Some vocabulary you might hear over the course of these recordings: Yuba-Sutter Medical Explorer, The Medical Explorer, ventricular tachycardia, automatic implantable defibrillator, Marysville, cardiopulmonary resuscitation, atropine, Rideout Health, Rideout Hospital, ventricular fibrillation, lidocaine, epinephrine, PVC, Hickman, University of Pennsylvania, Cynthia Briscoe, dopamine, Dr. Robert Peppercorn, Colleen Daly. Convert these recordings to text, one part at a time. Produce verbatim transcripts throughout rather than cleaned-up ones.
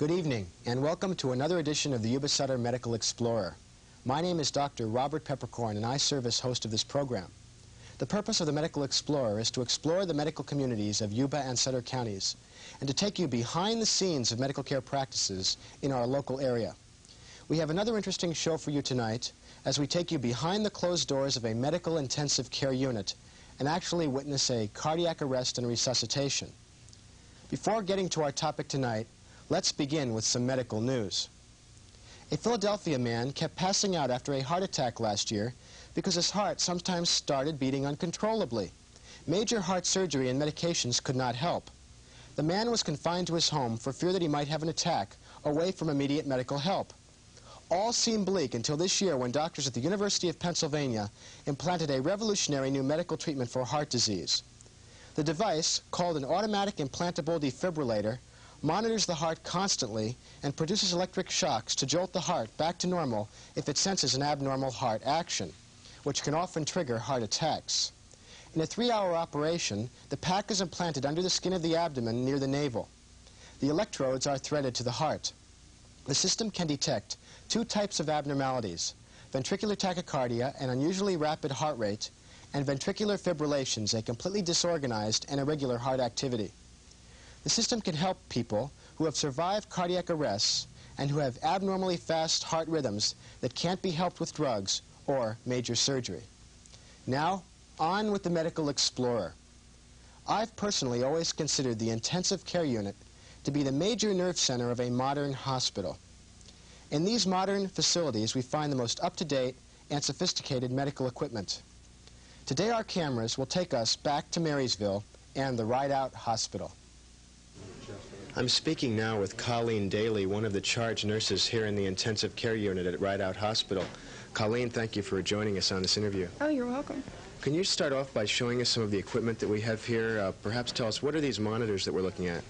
Good evening, and welcome to another edition of the Yuba-Sutter Medical Explorer. My name is Doctor Robert Peppercorn, and I serve as host of this program. The purpose of the Medical Explorer is to explore the medical communities of Yuba and Sutter counties, and to take you behind the scenes of medical care practices in our local area. We have another interesting show for you tonight, as we take you behind the closed doors of a medical intensive care unit, and actually witness a cardiac arrest and resuscitation. Before getting to our topic tonight, let's begin with some medical news. A Philadelphia man kept passing out after a heart attack last year because his heart sometimes started beating uncontrollably. Major heart surgery and medications could not help. The man was confined to his home for fear that he might have an attack, away from immediate medical help. All seemed bleak until this year, when doctors at the University of Pennsylvania implanted a revolutionary new medical treatment for heart disease. The device, called an automatic implantable defibrillator, monitors the heart constantly and produces electric shocks to jolt the heart back to normal if it senses an abnormal heart action, which can often trigger heart attacks. In a three-hour operation, the pack is implanted under the skin of the abdomen near the navel. The electrodes are threaded to the heart. The system can detect two types of abnormalities: ventricular tachycardia, an unusually rapid heart rate, and ventricular fibrillations, a completely disorganized and irregular heart activity. The system can help people who have survived cardiac arrests and who have abnormally fast heart rhythms that can't be helped with drugs or major surgery. Now, on with the Medical Explorer. I've personally always considered the intensive care unit to be the major nerve center of a modern hospital. In these modern facilities, we find the most up-to-date and sophisticated medical equipment. Today, our cameras will take us back to Marysville and the Rideout Hospital. I'm speaking now with Colleen Daly, one of the charge nurses here in the intensive care unit at Rideout Hospital. Colleen, thank you for joining us on this interview. Oh, you're welcome. Can you start off by showing us some of the equipment that we have here? Uh, perhaps tell us, what are these monitors that we're looking at?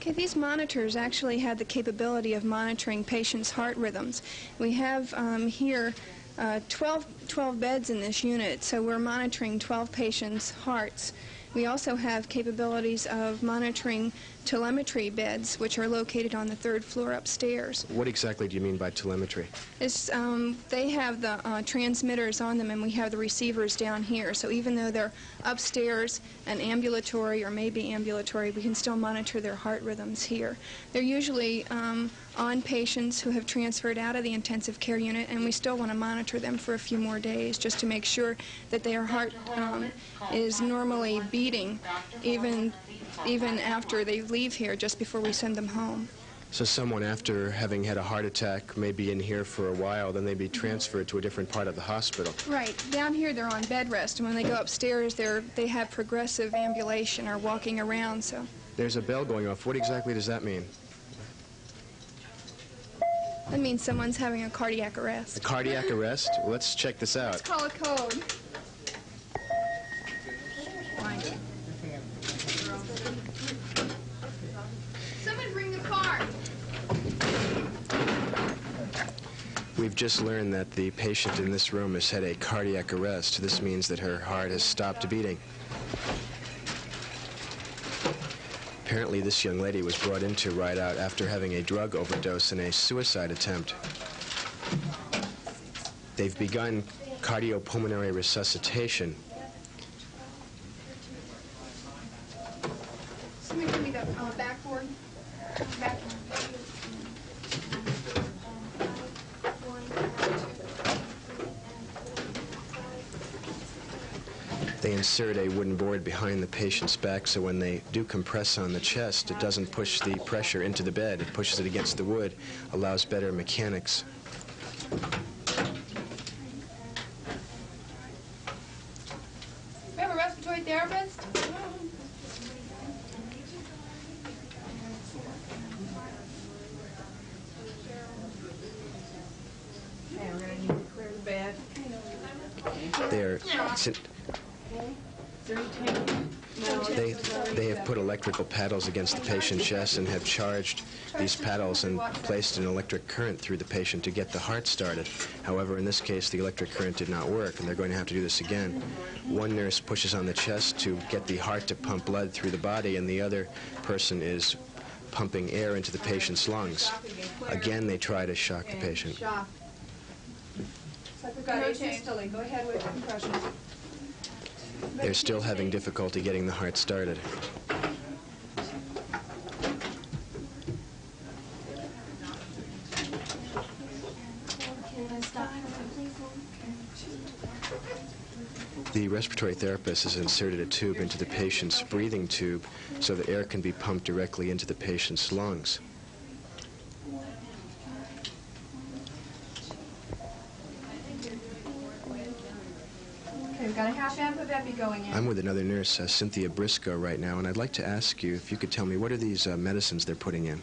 Okay, these monitors actually had the capability of monitoring patients' heart rhythms. We have um, here uh, twelve, twelve beds in this unit, so we're monitoring twelve patients' hearts. We also have capabilities of monitoring telemetry beds, which are located on the third floor upstairs. What exactly do you mean by telemetry? It's, um, they have the uh, transmitters on them, and we have the receivers down here. So even though they're upstairs and ambulatory or maybe ambulatory, we can still monitor their heart rhythms here. They're usually um, on patients who have transferred out of the intensive care unit, and we still want to monitor them for a few more days just to make sure that their heart um, is normally beating even, even after they've leave here, just before we send them home. So someone, after having had a heart attack, may be in here for a while, then they'd be transferred to a different part of the hospital. Right. Down here they're on bed rest, and when they go upstairs they're, they have progressive ambulation or walking around. So there's a bell going off. What exactly does that mean? That means someone's having a cardiac arrest. A cardiac arrest? Well, let's check this out. Let's call a code. We've just learned that the patient in this room has had a cardiac arrest. This means that her heart has stopped beating. Apparently, this young lady was brought in to Rideout after having a drug overdose and a suicide attempt. They've begun cardiopulmonary resuscitation. Somebody give me the uh, backboard. Backboard. They insert a wooden board behind the patient's back, so when they do compress on the chest, it doesn't push the pressure into the bed. It pushes it against the wood, allows better mechanics. We have a respiratory therapist. Now we're going to need to clear the bed. There. They, they have put electrical paddles against the patient's chest and have charged these paddles and placed an electric current through the patient to get the heart started. However, in this case, the electric current did not work, and they're going to have to do this again. One nurse pushes on the chest to get the heart to pump blood through the body, and the other person is pumping air into the patient's lungs. Again, they try to shock the patient. They're still having difficulty getting the heart started. The respiratory therapist has inserted a tube into the patient's breathing tube so that air can be pumped directly into the patient's lungs. Okay, we've got a half amp of epi going in. I'm with another nurse, uh, Cynthia Briscoe, right now, and I'd like to ask you if you could tell me, what are these uh, medicines they're putting in?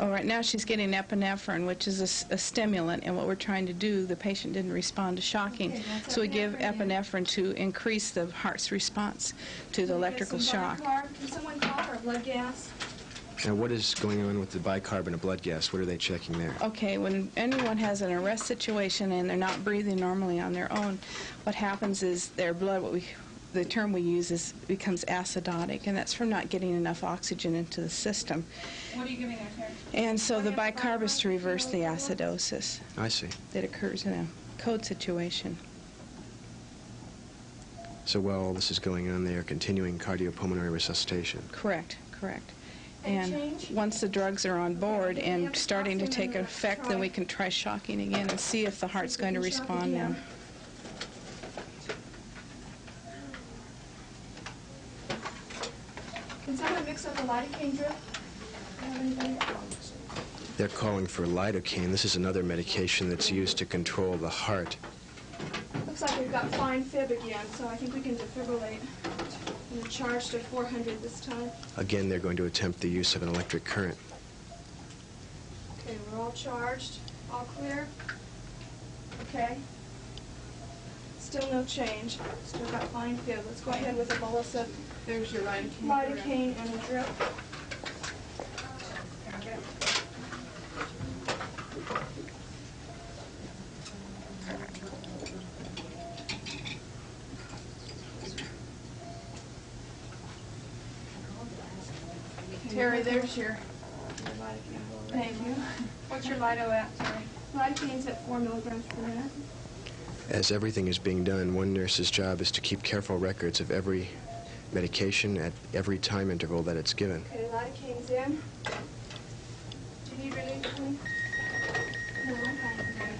Oh, right now she's getting epinephrine, which is a, a stimulant, and what we're trying to do, the patient didn't respond to shocking, okay, so we give epinephrine to increase the heart's response to the electrical shock. Can someone call for a blood gas? Now, what is going on with the bicarb and a blood gas? What are they checking there? Okay, when anyone has an arrest situation and they're not breathing normally on their own, what happens is their blood, what we, the term we use is, becomes acidotic, and that's from not getting enough oxygen into the system. What are you giving there, Terry? And so the bicarb is to reverse the acidosis. I see. That occurs in a code situation. So while all this is going on, they are continuing cardiopulmonary resuscitation. Correct, correct. And once the drugs are on board and starting to take effect, then we can try shocking again and see if the heart's going to respond now. Can someone mix up a lidocaine drip? They're calling for lidocaine. This is another medication that's used to control the heart. Looks like we've got fine fib again, so I think we can defibrillate. And they're charged at four hundred this time. Again, they're going to attempt the use of an electric current. Okay, we're all charged. All clear. Okay. Still no change. Still got fine fib. Let's go ahead with a bolus of There's your lidocaine. Lidocaine and a drip. There we go. Terry, there's your lidocaine. Thank you. What's your lido at, Terry? Lidocaine's at four milligrams per minute. As everything is being done, one nurse's job is to keep careful records of every medication at every time interval that it's given. Okay, lidocaine's in. Do you need relief? No, I'm fine. Okay.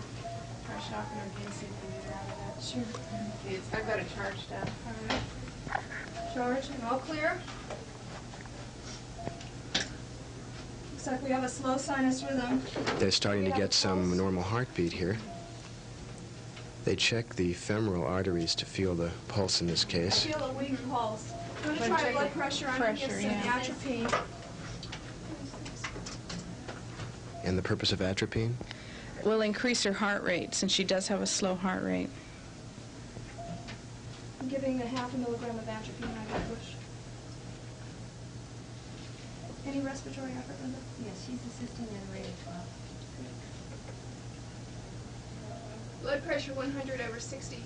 Try shocking her again, see if we can get out of that. Sure. Okay, it's, I've got a charge down. All right. Charge and all clear. Looks like we have a slow sinus rhythm. They're starting to get some normal heartbeat here. They check the femoral arteries to feel the pulse in this case. I feel a weak pulse. I'm going to try blood pressure. I'm going to give some atropine. And the purpose of atropine? Will increase her heart rate, since she does have a slow heart rate. I'm giving a half a milligram of atropine. I can push. Any respiratory effort, Linda? Yes, she's assisting in rate of twelve. Blood pressure one hundred over sixty.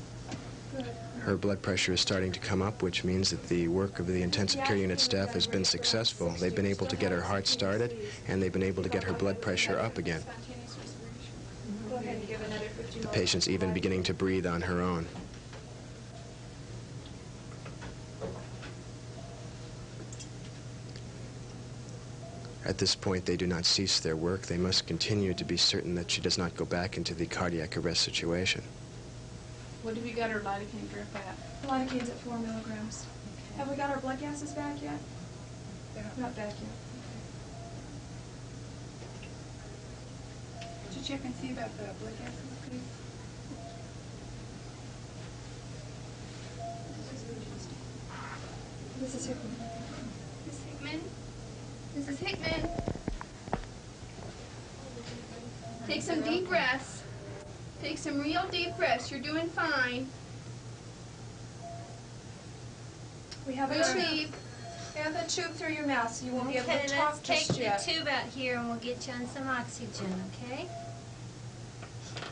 Good. Her blood pressure is starting to come up, which means that the work of the intensive care unit staff has been successful. They've been able to get her heart started, and they've been able to get her blood pressure up again. The patient's even beginning to breathe on her own. At this point, they do not cease their work. They must continue to be certain that she does not go back into the cardiac arrest situation. What have you got her lidocaine drip at? Lidocaine's at four milligrams. Okay. Have we got our blood gases back yet? They're not, not back yet. Okay. Did you check and see about the blood gases, please? This is Hickman. Miss Hickman? Missus Hickman, take some deep breaths. Take some real deep breaths. You're doing fine. We have a tube. We have a tube through your mouth, so you won't be able to talk just yet. Let's take the tube out here, and we'll get you on some oxygen. Okay?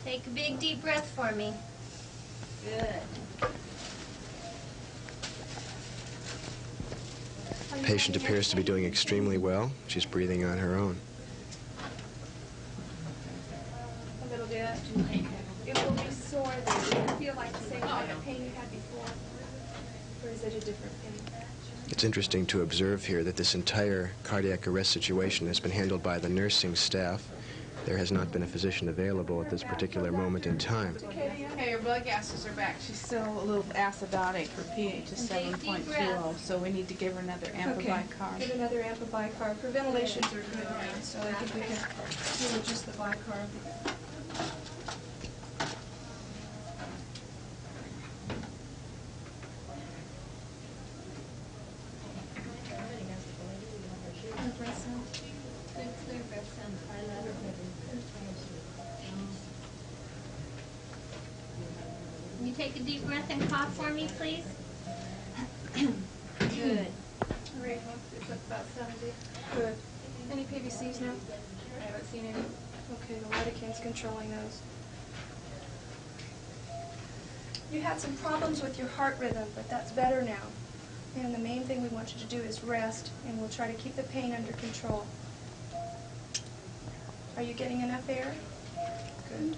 Take a big deep breath for me. Good. The patient appears to be doing extremely well. She's breathing on her own. A little bit. It will be sore, though. Do you feel like the same kind of pain you had before? Or is it a different pain? It's interesting to observe here that this entire cardiac arrest situation has been handled by the nursing staff. There has not been a physician available at this particular moment in time. Okay, her blood gases are back. She's still a little acidotic. Her pH is seven point zero, so we need to give her another ampibicarb. Okay. Give another ampibicarb. Her ventilations are good now, so I think we can do just the bicarb. Take a deep breath and cough for me, please. Good. All right, it's about seventy. Good. Any P V Cs now? I haven't seen any. Okay, the lidocaine is controlling those. You had some problems with your heart rhythm, but that's better now. And the main thing we want you to do is rest, and we'll try to keep the pain under control. Are you getting enough air? Good.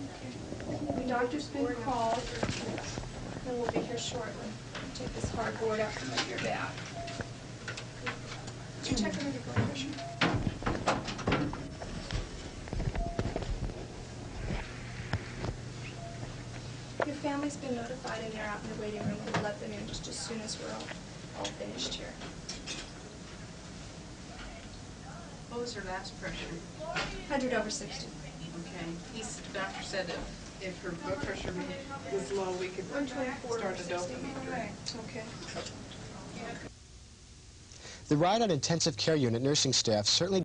Okay. The doctor's been called, and we'll be here shortly. Take this hardboard out from under your back. Did you check under your blood pressure? Your family's been notified, and they're out in the waiting room. We'll let them in just as soon as we're all, all finished here. What was her last pressure? one hundred over sixty. Okay. He's, the doctor said if, if her blood pressure was low, we could start a dopamine. Right. Okay. The Rideout Intensive Care Unit nursing staff certainly